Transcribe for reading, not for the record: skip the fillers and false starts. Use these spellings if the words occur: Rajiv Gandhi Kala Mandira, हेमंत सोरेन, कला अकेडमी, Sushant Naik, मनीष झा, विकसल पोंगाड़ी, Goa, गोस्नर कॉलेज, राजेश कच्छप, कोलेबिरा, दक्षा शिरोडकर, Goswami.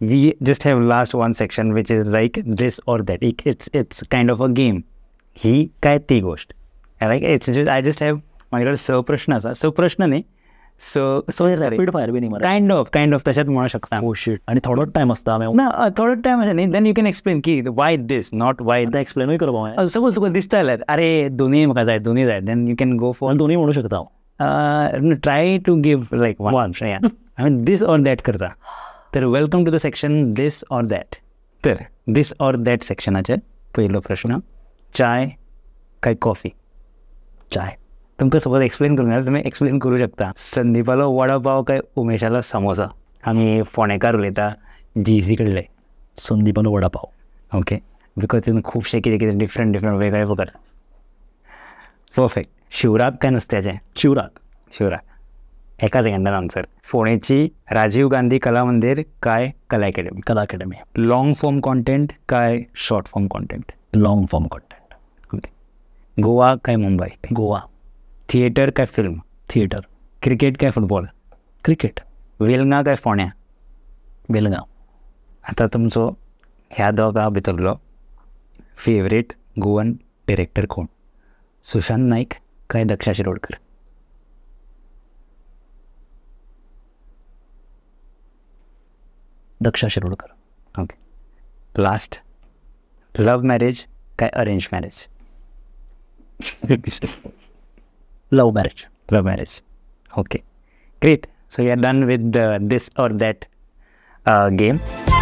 we just have last one section which is like this or that. It's kind of a game. ही काय ती गोष्ट. Like it's just I just have my little प्रश्न असा प्रश्न नाही so rapid fire बी नाही kind of तशात म्हणू शकता. Oh shit. आणि थोडा टाइम असता ना थोडा टाइम असा नाही देन यू कॅन एक्सप्लेन की why this not why the एक्सप्लेनही करपाव. सपोज तुका दिसता अरे दोन्ही म्हाका जाय दोन्ही जाय then you can go for दोन्ही म्हणू शकता. Try to give like one आम्ही दिस ऑर दॅट करता. तर welcome to the section this or that. तर दिस ऑर दॅट सेक्शनाचे पहिलो प्रश्न चाय काय कॉफी. चाय तुमकां सपोज एक्सप्लेन करूं जाल्यार तुमी एक्सप्लेन करूं शकता. संदीपालो वडापाव काय उमेशालो समोसा. आमी फोंडेकार उलयता जीसी कडले. संदीपालो वडापाव ओके बिकॉज तितून खुबशे कितें कितें डिफरंट वेगळे प्रकार. परफेक्ट. शिवराक काय नुस्त्याचें. शिवराक एकाच हँडान आन्सर. फोंडेची राजीव गांधी कला मंदिर काय कला अकेडमी. कला अकेडमी. Long form content काय short form content. Long form content. Okay. Goa काय मुंबई. गोवा. थिएटर काय फिल्म. थिएटर. क्रिकेट काय फुटबॉल. क्रिकेट. वेलंगा काय फोण्या. वेलंगा. आतां तुमचो ह्या दोगा भितरलो फेवरेट गोवन डिरेक्टर कोण. सुशांत नाईक काय दक्षा शिरोडकर. दक्षा शिरोडकर. Okay. Last love marriage काय arrange marriage. Love marriage. Love marriage. Okay great. So you are done with this or that game.